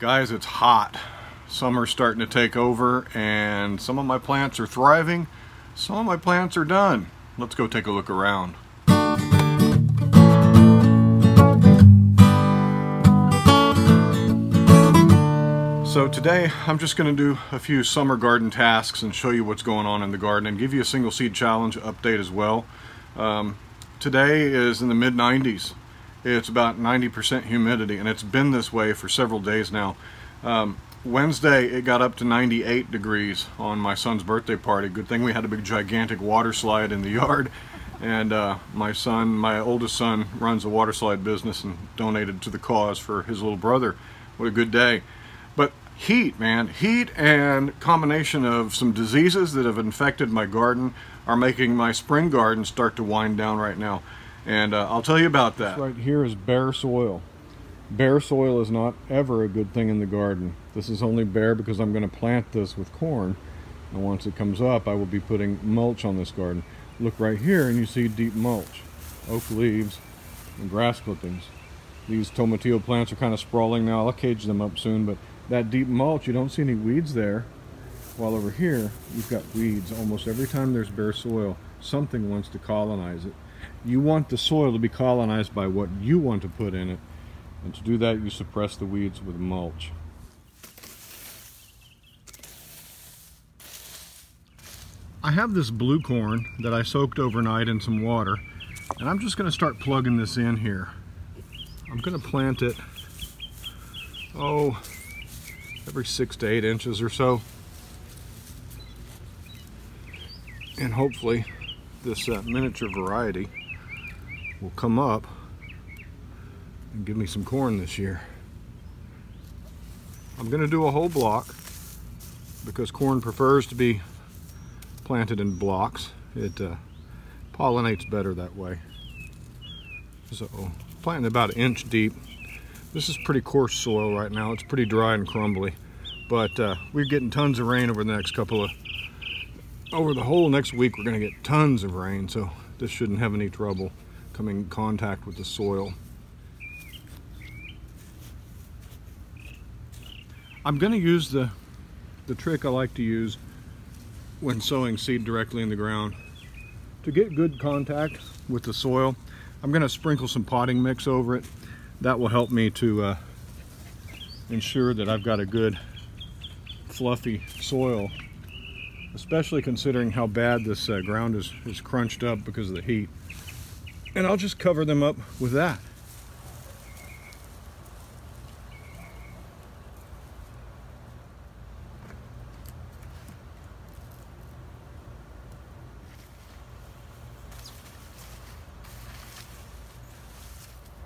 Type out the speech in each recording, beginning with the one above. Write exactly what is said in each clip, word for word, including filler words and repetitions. Guys, it's hot. Summer's starting to take over and some of my plants are thriving. Some of my plants are done. Let's go take a look around. So today I'm just going to do a few summer garden tasks and show you what's going on in the garden and give you a single seed challenge update as well. Um, today is in the mid nineties. It's about ninety percent humidity and it's been this way for several days now. Um, Wednesday it got up to ninety-eight degrees on my son's birthday party. Good thing we had a big gigantic water slide in the yard, and uh, my son, my oldest son, runs a water slide business and donated to the cause for his little brother. What a good day. But heat, man, heat and combination of some diseases that have infected my garden are making my spring garden start to wind down right now. And uh, I'll tell you about that. This right here is bare soil. Bare soil is not ever a good thing in the garden. This is only bare because I'm going to plant this with corn. And once it comes up, I will be putting mulch on this garden. Look right here and you see deep mulch, oak leaves, and grass clippings. These tomatillo plants are kind of sprawling now. I'll cage them up soon, but that deep mulch, you don't see any weeds there. While over here, you've got weeds. Almost every time there's bare soil, something wants to colonize it. You want the soil to be colonized by what you want to put in it, and to do that you suppress the weeds with mulch. I have this blue corn that I soaked overnight in some water, and I'm just going to start plugging this in here. I'm going to plant it, oh, every six to eight inches or so, and hopefully this uh, miniature variety will come up and give me some corn this year. I'm going to do a whole block because corn prefers to be planted in blocks. It uh, pollinates better that way. So planting about an inch deep. This is pretty coarse soil right now. It's pretty dry and crumbly, but uh, we're getting tons of rain over the next couple of over the whole next week. We're going to get tons of rain, so this shouldn't have any trouble coming in contact with the soil. I'm going to use the the trick I like to use when sowing seed directly in the ground. To get good contact with the soil, I'm going to sprinkle some potting mix over it. That will help me to uh, ensure that I've got a good fluffy soil, especially considering how bad this uh, ground is, is crunched up because of the heat. And I'll just cover them up with that.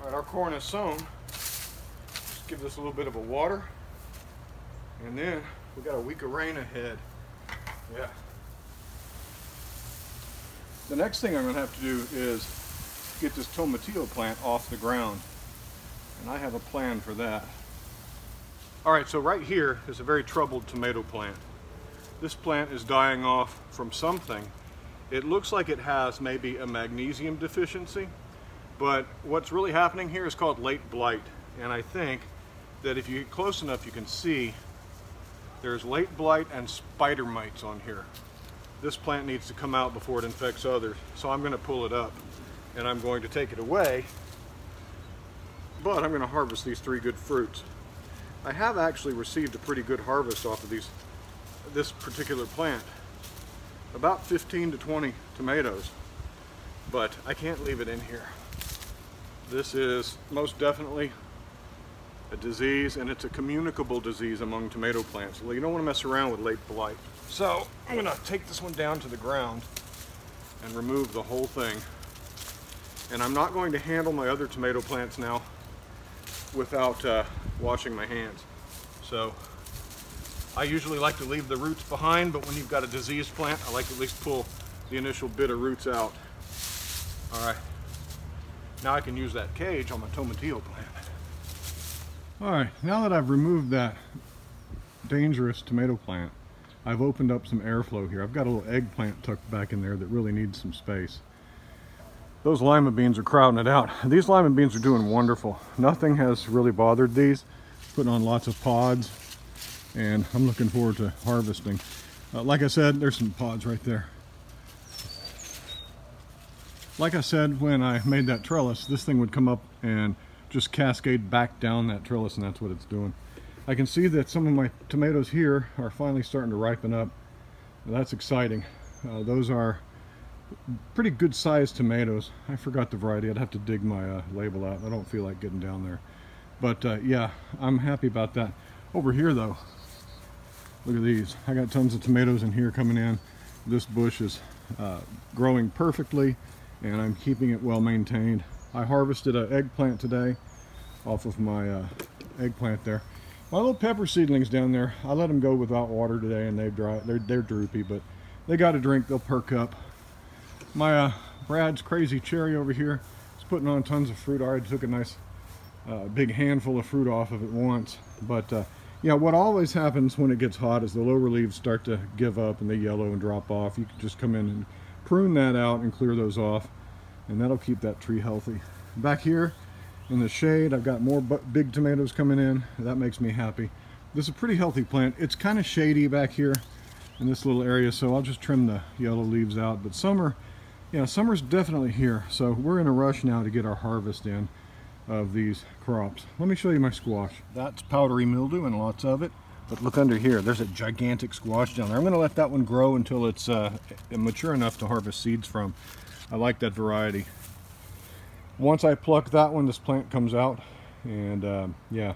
All right, our corn is sown. Just give this a little bit of a water. And then we got a week of rain ahead. Yeah. The next thing I'm going to have to do is get this tomatillo plant off the ground, and I have a plan for that. Alright, so right here is a very troubled tomato plant. This plant is dying off from something. It looks like it has maybe a magnesium deficiency, but what's really happening here is called late blight, and I think that if you get close enough you can see there's late blight and spider mites on here. This plant needs to come out before it infects others, so I'm going to pull it up and I'm going to take it away, but I'm going to harvest these three good fruits. I have actually received a pretty good harvest off of these, this particular plant, about fifteen to twenty tomatoes, but I can't leave it in here. This is most definitely a disease, and it's a communicable disease among tomato plants. Well, you don't want to mess around with late blight. So I'm going to take this one down to the ground and remove the whole thing. And I'm not going to handle my other tomato plants now without uh, washing my hands. So I usually like to leave the roots behind, but when you've got a diseased plant, I like to at least pull the initial bit of roots out. All right, now I can use that cage on my tomatillo plant. Alright, now that I've removed that dangerous tomato plant, I've opened up some airflow here. I've got a little eggplant tucked back in there that really needs some space. Those lima beans are crowding it out. These lima beans are doing wonderful. Nothing has really bothered these, putting on lots of pods, and I'm looking forward to harvesting. Uh, like I said, there's some pods right there. Like I said, when I made that trellis, this thing would come up and just cascade back down that trellis, and that's what it's doing. I can see that some of my tomatoes here are finally starting to ripen up. That's exciting. Uh, those are pretty good sized tomatoes. I forgot the variety. I'd have to dig my uh, label out. I don't feel like getting down there. But uh, yeah, I'm happy about that. Over here though, look at these. I got tons of tomatoes in here coming in. This bush is uh, growing perfectly, and I'm keeping it well maintained. I harvested an eggplant today off of my uh, eggplant there. My little pepper seedlings down there, I let them go without water today, and they've dry, they're, they're droopy, but they got a drink, they'll perk up. My uh, Brad's Crazy Cherry over here is putting on tons of fruit. I already took a nice uh, big handful of fruit off of it once. But uh, yeah, what always happens when it gets hot is the lower leaves start to give up and they yellow and drop off. You can just come in and prune that out and clear those off, and that'll keep that tree healthy. Back here in the shade, I've got more big tomatoes coming in. That makes me happy. This is a pretty healthy plant. It's kind of shady back here in this little area, so I'll just trim the yellow leaves out. But summer, yeah, summer's definitely here, so we're in a rush now to get our harvest in of these crops. Let me show you my squash. That's powdery mildew and lots of it, but look under here. There's a gigantic squash down there. I'm going to let that one grow until it's uh, mature enough to harvest seeds from. I like that variety. Once I pluck that one, this plant comes out, and um, yeah,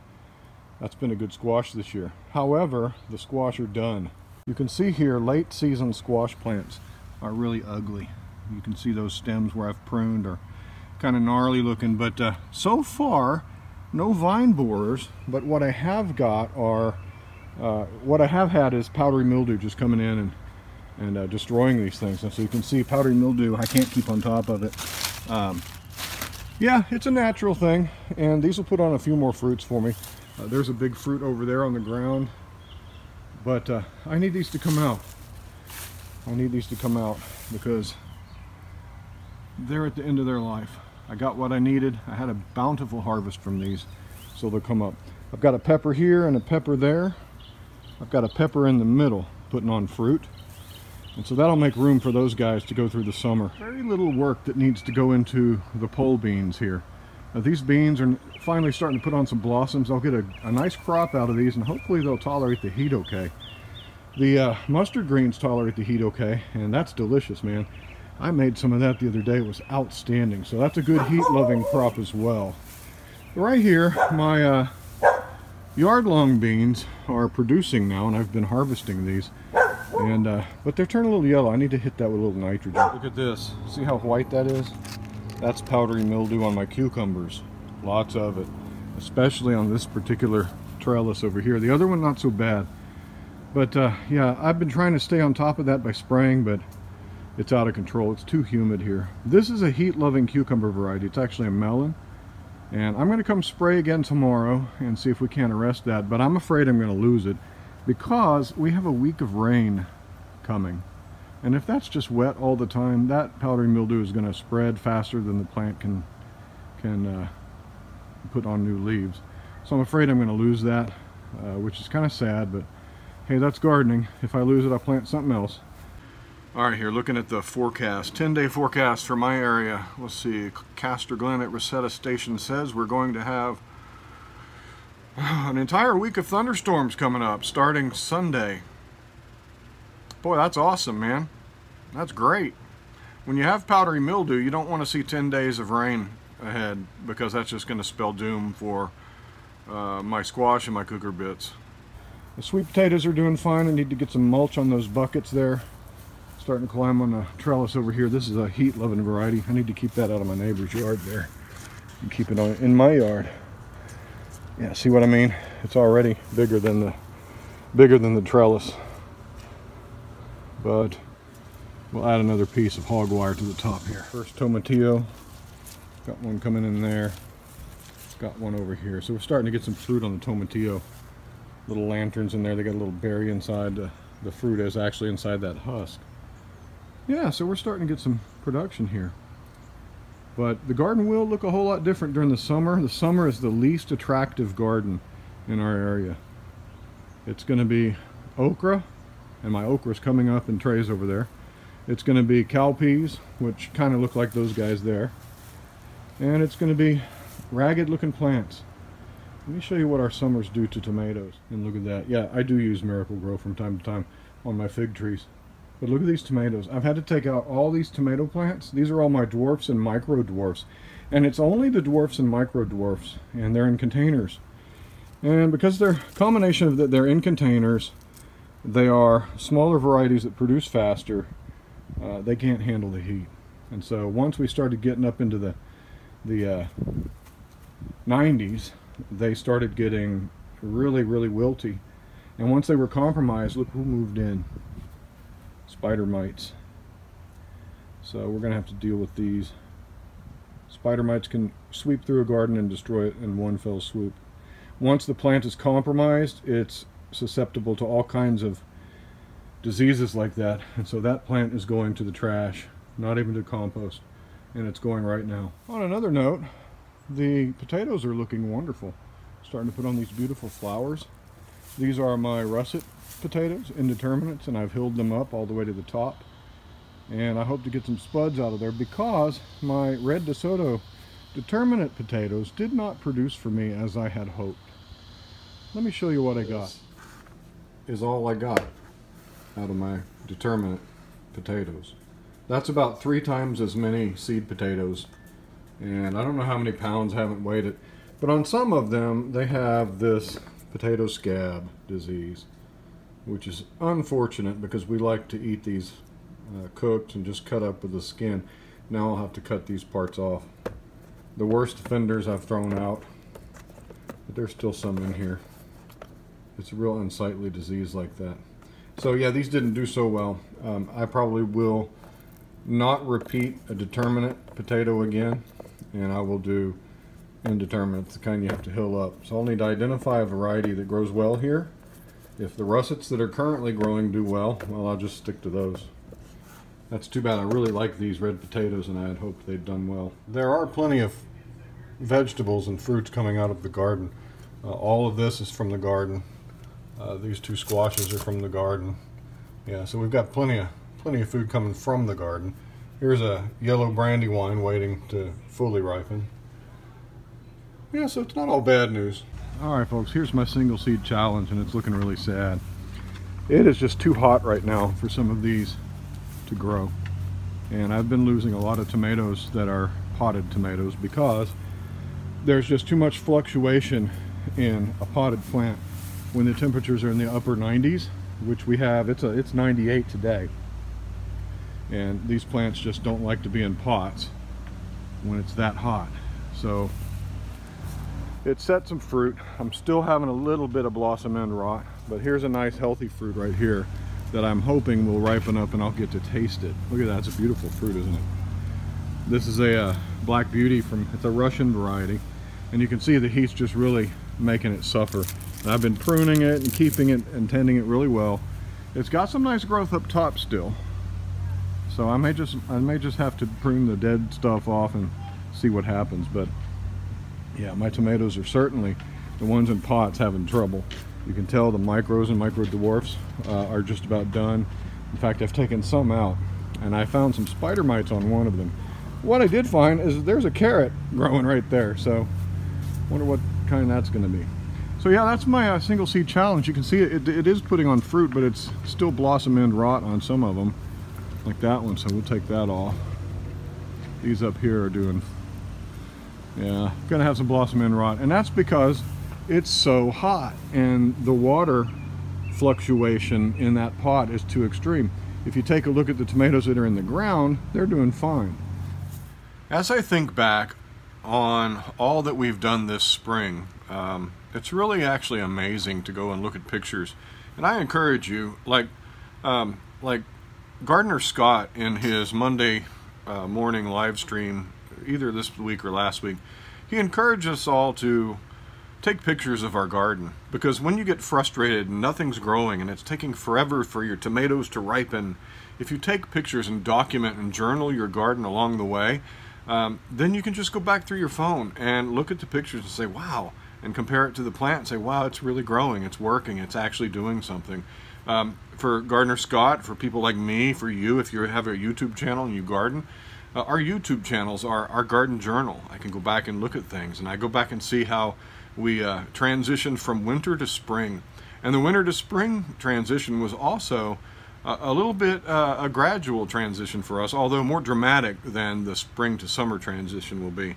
that's been a good squash this year. However, the squash are done. You can see here, late season squash plants are really ugly. You can see those stems where I've pruned are kind of gnarly looking, but uh, so far, no vine borers. But what I have got are, uh, what I have had is powdery mildew just coming in and, and uh, destroying these things. And so you can see powdery mildew, I can't keep on top of it. Um, yeah, it's a natural thing, and these will put on a few more fruits for me. Uh, there's a big fruit over there on the ground, but uh, I need these to come out. I need these to come out because they're at the end of their life. I got what I needed. I had a bountiful harvest from these, so they'll come up. I've got a pepper here and a pepper there. I've got a pepper in the middle putting on fruit, and so that'll make room for those guys to go through the summer. Very little work that needs to go into the pole beans here. Now, these beans are finally starting to put on some blossoms. I'll get a, a nice crop out of these, and hopefully they'll tolerate the heat okay. The uh, mustard greens tolerate the heat okay, and that's delicious, man. I made some of that the other day. It was outstanding. So that's a good heat-loving crop as well. Right here, my uh, yard-long beans are producing now, and I've been harvesting these. And uh, but they're turning a little yellow. I need to hit that with a little nitrogen. Look at this. See how white that is? That's powdery mildew on my cucumbers. Lots of it, especially on this particular trellis over here. The other one, not so bad. But uh, yeah, I've been trying to stay on top of that by spraying, but it's out of control. It's too humid here. This is a heat-loving cucumber variety. It's actually a melon. And I'm going to come spray again tomorrow and see if we can't arrest that. But I'm afraid I'm going to lose it because we have a week of rain coming. And if that's just wet all the time, that powdery mildew is going to spread faster than the plant can, can uh, put on new leaves. So I'm afraid I'm going to lose that, uh, which is kind of sad. But hey, that's gardening. If I lose it, I'll plant something else. All right, here, looking at the forecast, ten-day forecast for my area. Let's see, Castor Glen at Reseda Station says we're going to have an entire week of thunderstorms coming up starting Sunday. Boy, that's awesome, man. That's great. When you have powdery mildew, you don't want to see ten days of rain ahead because that's just going to spell doom for uh, my squash and my cucumber bits. The sweet potatoes are doing fine. I need to get some mulch on those buckets there. Starting to climb on the trellis over here. This is a heat-loving variety. I need to keep that out of my neighbor's yard there and keep it on in my yard. Yeah, see what I mean? It's already bigger than the bigger than the trellis. But we'll add another piece of hog wire to the top here. First tomatillo. Got one coming in there. Got one over here. So we're starting to get some fruit on the tomatillo. Little lanterns in there. They got a little berry inside. The, the fruit is actually inside that husk. Yeah, so we're starting to get some production here. But the garden will look a whole lot different during the summer. The summer is the least attractive garden in our area. It's going to be okra, and my okra's coming up in trays over there. It's going to be cowpeas, which kind of look like those guys there. And it's going to be ragged looking plants. Let me show you what our summers do to tomatoes. And look at that. Yeah, I do use Miracle-Gro from time to time on my fig trees. But look at these tomatoes. I've had to take out all these tomato plants. These are all my dwarfs and micro dwarfs. And it's only the dwarfs and micro dwarfs. And they're in containers. And because they're a combination of that, they're in containers, they are smaller varieties that produce faster. Uh, they can't handle the heat. And so once we started getting up into the, the uh, nineties, they started getting really, really wilty. And once they were compromised, look who moved in. Spider mites. So we're gonna have to deal with these. Spider mites can sweep through a garden and destroy it in one fell swoop. Once the plant is compromised, it's susceptible to all kinds of diseases like that, and so that plant is going to the trash, not even to compost, and it's going right now. On another note, the potatoes are looking wonderful, starting to put on these beautiful flowers. These are my russet potatoes, indeterminates, and I've hilled them up all the way to the top. And I hope to get some spuds out of there, because my red DeSoto determinate potatoes did not produce for me as I had hoped. Let me show you what I got. This is all I got out of my determinate potatoes. That's about three times as many seed potatoes, and I don't know how many pounds, haven't weighed it, but on some of them they have this potato scab disease, which is unfortunate because we like to eat these uh, cooked and just cut up with the skin. Now I'll have to cut these parts off. The worst offenders I've thrown out, but there's still some in here. It's a real unsightly disease like that. So yeah, these didn't do so well. Um, I probably will not repeat a determinate potato again, and I will do indeterminates, the kind you have to hill up. So I'll need to identify a variety that grows well here. If the russets that are currently growing do well, well, I'll just stick to those. That's too bad. I really like these red potatoes, and I had hoped they'd done well. There are plenty of vegetables and fruits coming out of the garden. Uh, all of this is from the garden. Uh, these two squashes are from the garden. Yeah, so we've got plenty of plenty of food coming from the garden. Here's a yellow brandywine waiting to fully ripen. Yeah, so it's not all bad news. All right, folks, here's my single seed challenge, and it's looking really sad. It is just too hot right now for some of these to grow, and I've been losing a lot of tomatoes that are potted tomatoes because there's just too much fluctuation in a potted plant. When the temperatures are in the upper nineties, which we have, it's a it's ninety-eight today, and these plants just don't like to be in pots when it's that hot. So it set some fruit. I'm still having a little bit of blossom end rot, but here's a nice healthy fruit right here that I'm hoping will ripen up and I'll get to taste it. Look at that, it's a beautiful fruit, isn't it? This is a uh, Black Beauty from, it's a Russian variety, and you can see the heat's just really making it suffer. And I've been pruning it and keeping it and tending it really well. It's got some nice growth up top still, so I may just I may just have to prune the dead stuff off and see what happens. But yeah, my tomatoes are certainly, the ones in pots, having trouble. You can tell the micros and micro dwarfs uh, are just about done. In fact, I've taken some out, and I found some spider mites on one of them. What I did find is there's a carrot growing right there, so wonder what kind that's going to be. So yeah, that's my uh, single seed challenge. You can see it, it, it is putting on fruit, but it's still blossom end rot on some of them, like that one, so we'll take that off. These up here are doing, yeah, gonna have some blossom end rot, and that's because it's so hot and the water fluctuation in that pot is too extreme. If you take a look at the tomatoes that are in the ground, they're doing fine. As I think back on all that we've done this spring, um, it's really actually amazing to go and look at pictures. And I encourage you, like um, like Gardener Scott in his Monday uh, morning live stream, either this week or last week, he encouraged us all to take pictures of our garden, because when you get frustrated and nothing's growing and it's taking forever for your tomatoes to ripen, if you take pictures and document and journal your garden along the way, um, then you can just go back through your phone and look at the pictures and say, wow, and compare it to the plant and say, wow, it's really growing, it's working, it's actually doing something. Um, for Gardener Scott, for people like me, for you, if you have a YouTube channel and you garden, uh, our YouTube channels are our garden journal. I can go back and look at things, and I go back and see how we uh, transitioned from winter to spring. And the winter to spring transition was also a, a little bit uh, a gradual transition for us, although more dramatic than the spring to summer transition will be.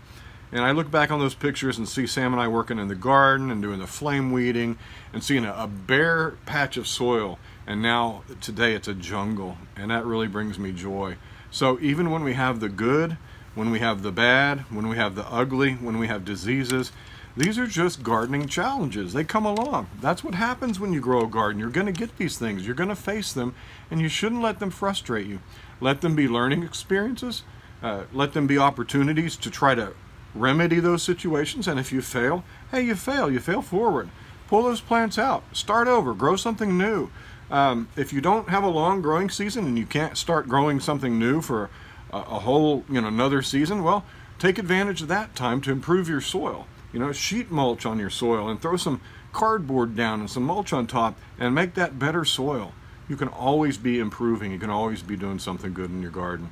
And I look back on those pictures and see Sam and I working in the garden and doing the flame weeding and seeing a, a bare patch of soil, and now today it's a jungle, and that really brings me joy. So even when we have the good, when we have the bad, when we have the ugly, when we have diseases, these are just gardening challenges. They come along. That's what happens when you grow a garden. You're going to get these things. You're going to face them, and you shouldn't let them frustrate you. Let them be learning experiences. Uh, let them be opportunities to try to remedy those situations, and if you fail, hey, you fail, you fail forward. Pull those plants out, start over, grow something new. Um, if you don't have a long growing season and you can't start growing something new for a, a whole, you know, another season, well, take advantage of that time to improve your soil. You know, sheet mulch on your soil and throw some cardboard down and some mulch on top and make that better soil. You can always be improving, you can always be doing something good in your garden.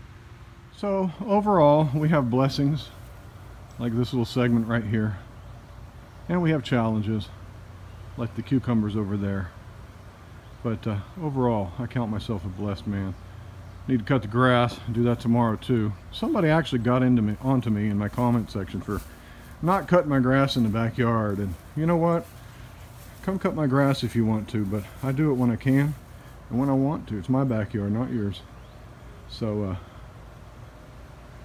So overall, we have blessings like this little segment right here, and we have challenges like the cucumbers over there, but uh, overall I count myself a blessed man. Need to cut the grass, do that tomorrow too. Somebody actually got into me onto me in my comment section for not cutting my grass in the backyard, and you know what, come cut my grass if you want to, but I do it when I can and when I want to. It's my backyard, not yours. So uh,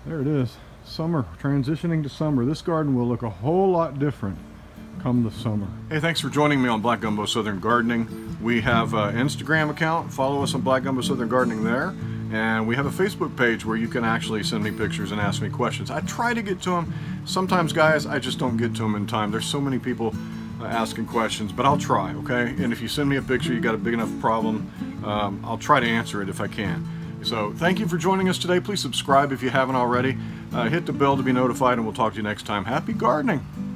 there it is. Summer, transitioning to summer. This garden will look a whole lot different come the summer. Hey, thanks for joining me on Black Gumbo Southern Gardening. We have an Instagram account. Follow us on Black Gumbo Southern Gardening there. And we have a Facebook page where you can actually send me pictures and ask me questions. I try to get to them. Sometimes, guys, I just don't get to them in time. There's so many people asking questions, but I'll try, okay? And if you send me a picture, you got a big enough problem, um, I'll try to answer it if I can. So thank you for joining us today. Please subscribe if you haven't already. Uh, hit the bell to be notified, and we'll talk to you next time. Happy gardening!